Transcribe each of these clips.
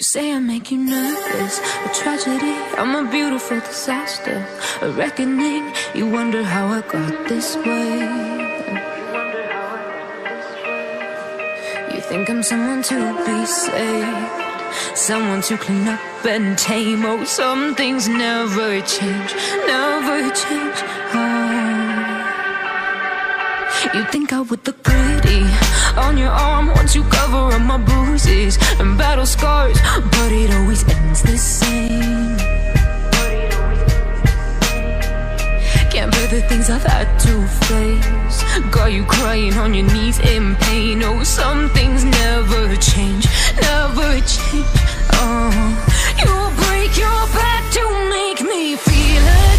You say I make you nervous, a tragedy, I'm a beautiful disaster, a reckoning, you wonder how I got this way. You think I'm someone to be saved, someone to clean up and tame. Oh, some things never change, never change. Oh. You think I would look pretty on your arm once you cover up my bruises and battle scars, but it always ends the same. Can't bear the things I've had to face, got you crying on your knees in pain. Oh, some things never change, never change. Oh, you break your back to make me feel again.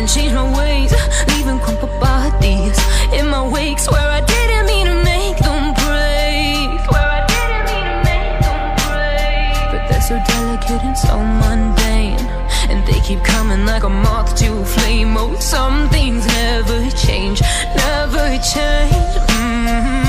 and change my ways, leaving crumpled bodies in my wakes where I didn't mean to make them break, where I didn't mean to make them break. But they're so delicate and so mundane, and they keep coming like a moth to a flame. Oh, some things never change, never change.